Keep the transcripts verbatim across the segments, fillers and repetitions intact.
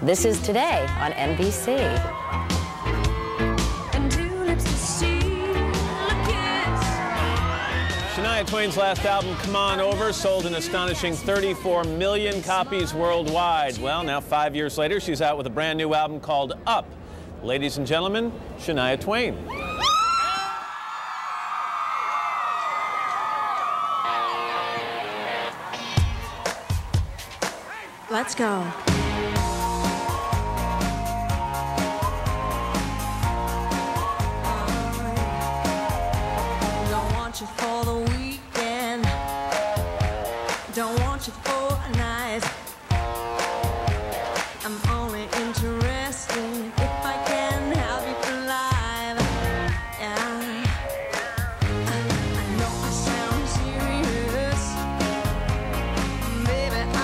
This is Today on N B C. Shania Twain's last album, Come On Over, sold an astonishing thirty-four million copies worldwide. Well, now five years later, she's out with a brand new album called Up. Ladies and gentlemen, Shania Twain. Let's go. Don't want you for the weekend. Don't want you for a night. I'm only interested if I can help you for life. Yeah. I, I know I sound serious. Maybe I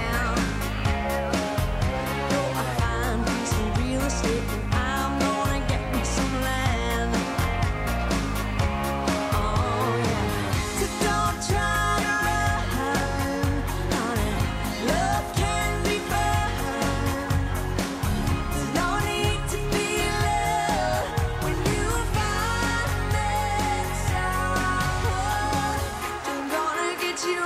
am. Though I find me some real estate and I'm gonna get me some land. Oh yeah. So don't try to run, honey. Love can be burned. There's no need to be loved when you find that someone. I'm gonna get you, I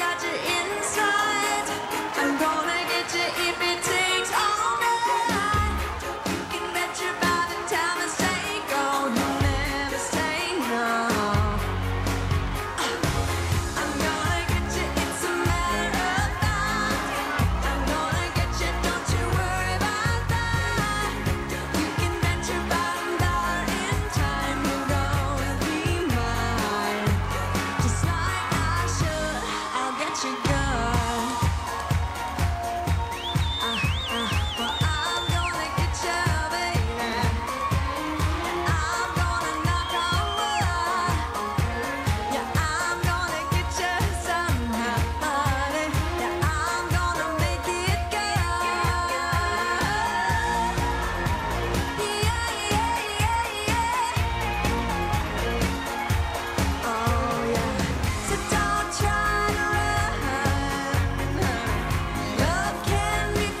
got you inside. I'm gonna get you if it takes all night. You can bet you by the time I say go, you'll never say no. I'm gonna get you, it's a matter of fact. I'm gonna get you, don't you worry about that. You can bet your bottom dollar in time you're gonna be mine. Just like I should, I'll get you good. I've already planned it. Here's how it's gonna be. I'm gonna love you and you're gonna fall in love with me. Yeah, yeah. So don't try to run, honey. Love can be found.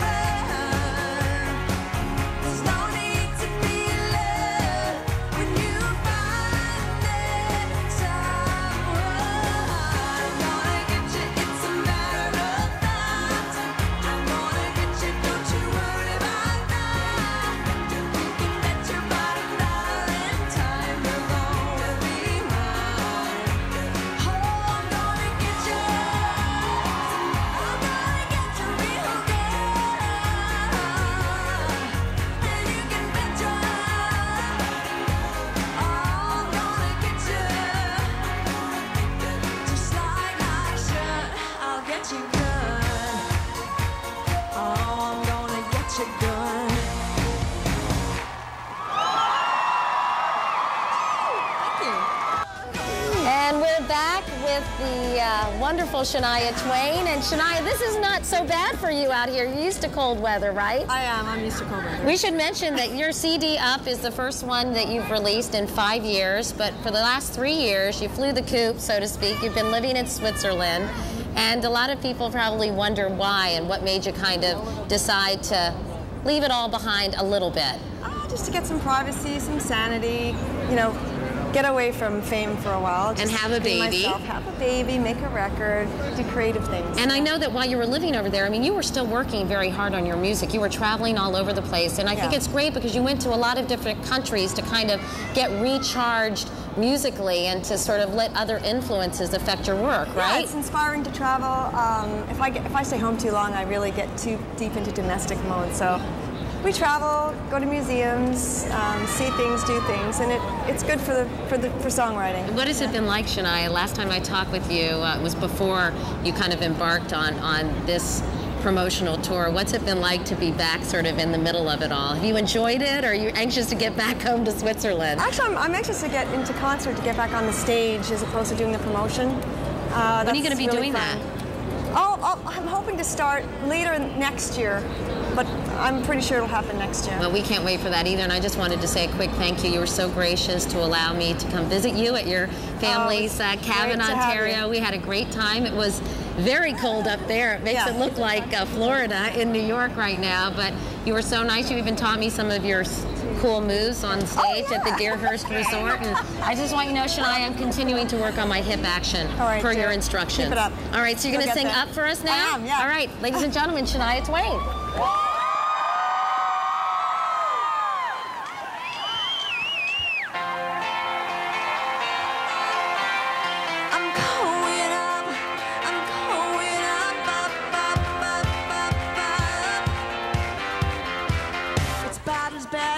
There's no need to be loved when you find that someone. I'm gonna get you, I got you inside. I'm gonna get you if it takes all night. You can bet your by the time I say go, you'll never say no. I'm gonna get you, it's a matter of fact. I'm gonna get you, don't you worry about that. You can bet your bottom dollar in time you're gonna be mine. Just like I should, I'll get you good. Uh, uh, well, I'm gonna get you, baby. I'm gonna knock on wood. Yeah, I'm gonna get you somehow, honey. Yeah, I'm gonna make it good. Yeah, yeah, yeah, yeah. Oh yeah. So don't try to run, honey. Love can be burned. There's no need to be loved when you find that someone. I'm gonna get you, it's a matter of fact. I'm gonna get you, don't you worry about that. You can bet your bottom dollar in time you're gonna be mine. Oh, I'm gonna get you. I'm gonna get you real good. And you can bet your I'm gonna get you. Just like I should, I'll get you good. Oh, I'm gonna get you good. Thank you. And we're back with the uh, wonderful Shania Twain. And Shania, this is not so bad for you out here. You're used to cold weather, right? I am. I'm used to cold weather. We should mention that your C D Up is the first one that you've released in five years. But for the last three years, you flew the coop, so to speak. You've been living in Switzerland. And a lot of people probably wonder why and what made you kind of decide to leave it all behind a little bit. Ah, just to get some privacy, some sanity, you know, get away from fame for a while. Just and have a baby. Myself, have a baby, make a record, do creative things. And I know that while you were living over there, I mean, you were still working very hard on your music. You were traveling all over the place. And I yeah. think it's great because you went to a lot of different countries to kind of get recharged musically and to sort of let other influences affect your work, right? Yeah, it's inspiring to travel. Um, if, I get, if I stay home too long, I really get too deep into domestic mode. So. We travel, go to museums, um, see things, do things, and it, it's good for the for the for songwriting. What has yeah. it been like, Shania? Last time I talked with you uh, was before you kind of embarked on on this promotional tour. What's it been like to be back, sort of in the middle of it all? Have you enjoyed it, or are you anxious to get back home to Switzerland? Actually, I'm, I'm anxious to get into concert, to get back on the stage, as opposed to doing the promotion. Uh, when are you going to be really doing fun. that? Oh, oh, I'm hoping to start later next year, but I'm pretty sure it'll happen next year. Well, we can't wait for that either, and I just wanted to say a quick thank you. You were so gracious to allow me to come visit you at your family's uh, cab in Ontario. We had a great time. It was very cold up there. It makes yeah. it look like uh, Florida in New York right now, but you were so nice. You even taught me some of your cool moves on stage oh, yeah. at the Deerhurst Resort. And I just want you to know, Shania, I'm continuing to work on my hip action right, per dear. your instructions. Keep it up. All right, so you're we'll going to sing there. Up for us now? I am, yeah. All right, ladies and gentlemen, Shania Twain.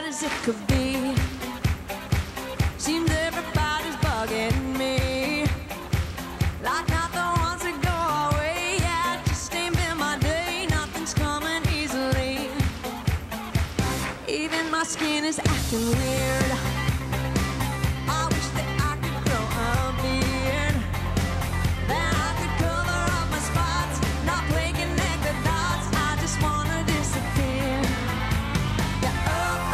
As it could be, seems everybody's bugging me, like not the ones that go away. Yeah, just ain't been my day. Nothing's coming easily. Even my skin is acting weird. I wish that I could grow a beard, that I could cover up my spots, not play connect the dots. I just wanna disappear. Yeah, oh,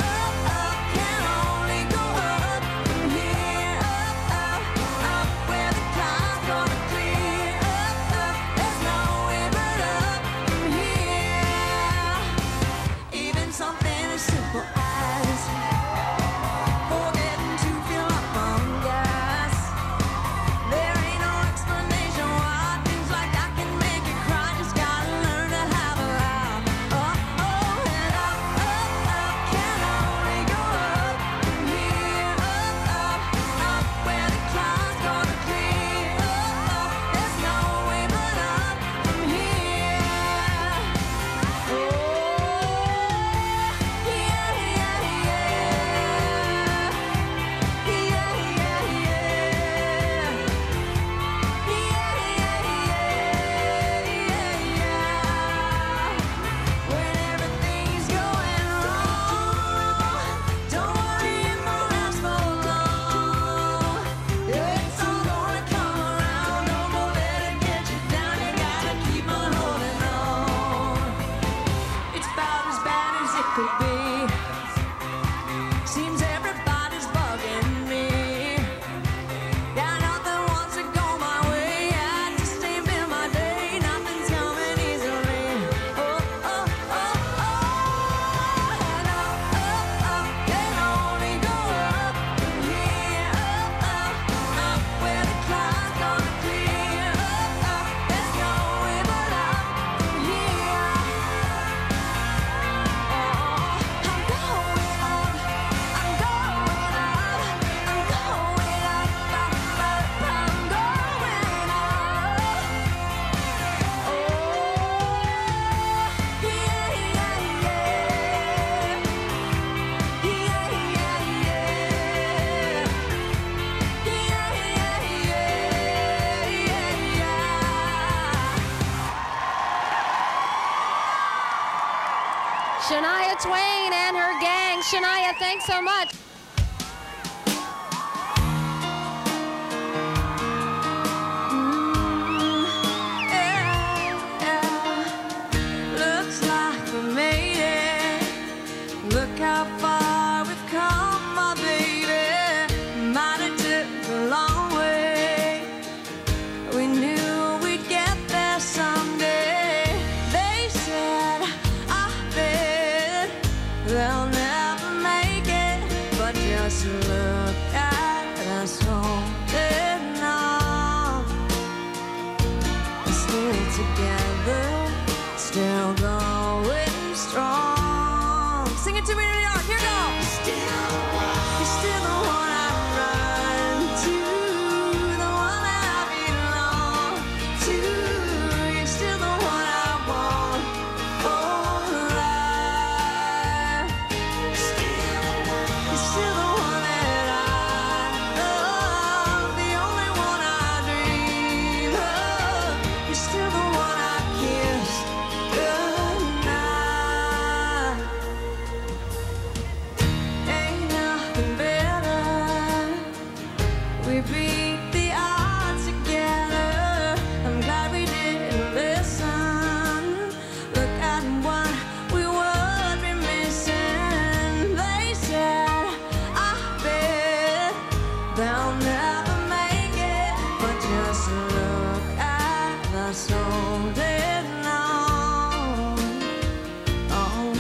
Shania Twain and her gang. Shania, thanks so much. They'll never make it. to me.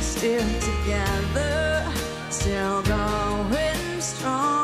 Still together, still going strong.